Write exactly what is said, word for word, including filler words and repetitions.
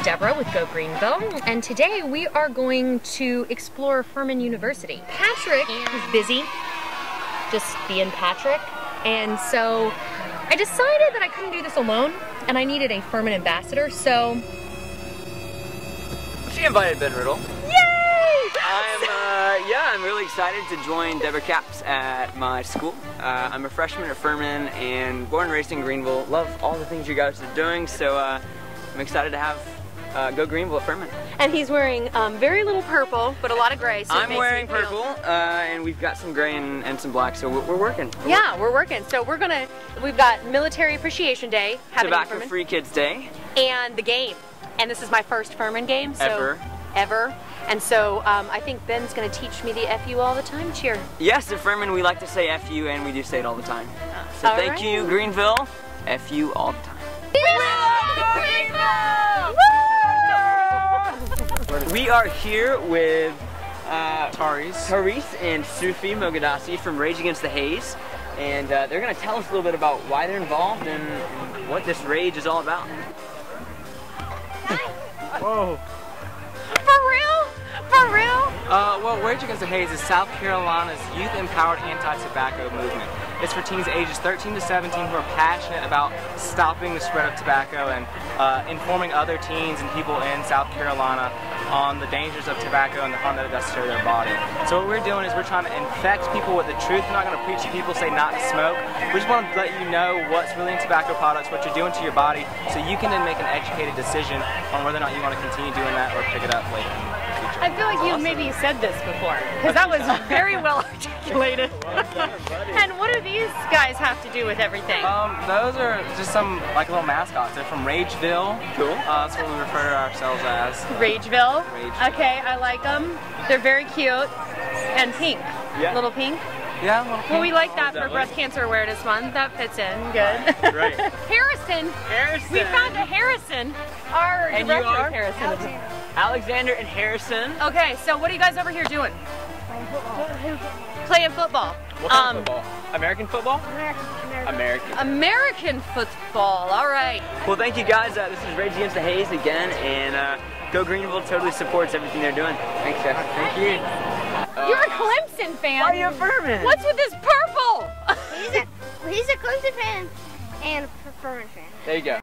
is Deborah with Go Greenville, and today we are going to explore Furman University. Patrick is busy, just being Patrick, and so I decided that I couldn't do this alone, and I needed a Furman ambassador, so... She invited Ben Riddle. I'm, uh, yeah, I'm really excited to join Deborah Capps at my school. Uh, I'm a freshman at Furman and born and raised in Greenville. Love all the things you guys are doing, so uh, I'm excited to have uh, Go Greenville at Furman. And he's wearing um, very little purple, but a lot of gray. So I'm wearing purple, uh, and we've got some gray and, and some black, so we're, we're working. We're yeah, working. we're working. So we're gonna, we've got Military Appreciation Day happening at Furman. Tobacco Free Kids Day. And the game. And this is my first Furman game. So Ever. Ever. And so um, I think Ben's going to teach me the F U all the time cheer. Yes, at Furman we like to say F U, and we do say it all the time. So all thank right. you, Greenville. F U all the time. We love Greenville! Woo! We are here with uh, Taris. Taris and Sufi Mogadassi from Rage Against the Haze. And uh, they're going to tell us a little bit about why they're involved and, and what this rage is all about. Whoa. For real? Uh, well, Rage Against the Haze is South Carolina's youth-empowered anti-tobacco movement. It's for teens ages thirteen to seventeen who are passionate about stopping the spread of tobacco and uh, informing other teens and people in South Carolina on the dangers of tobacco and the harm that it does to their body. So what we're doing is we're trying to infect people with the truth. We're not going to preach to people, say not to smoke. We just want to let you know what's really in tobacco products, what you're doing to your body, so you can then make an educated decision on whether or not you want to continue doing that or pick it up later. I feel like awesome. You've maybe said this before, because that was very well articulated. And what do these guys have to do with everything? Um, those are just some like little mascots. They're from Rageville. Cool. Uh, that's what we refer to ourselves as. Rageville? Rageville. Okay, I like them. They're very cute. And pink. Yeah. Little pink. Yeah, well, well we like that for Breast Cancer Awareness Month. That fits in good. Right. Right. Harrison. Harrison. We found a Harrison. Our and you are Harrison. Alexander. Alexander and Harrison. Okay, so what are you guys over here doing? Playing football. Playing football. What kind um, of football? American football? American. American. American football. All right. Well, thank you guys. Uh, this is Rage Against the Haze again, and uh, Go Greenville totally supports everything they're doing. Thanks, guys. Thank you. Uh, You're a Clemson fan. Why are you a Furman? What's with this purple? he's, a, he's a Clemson fan and a Furman fan. There you go.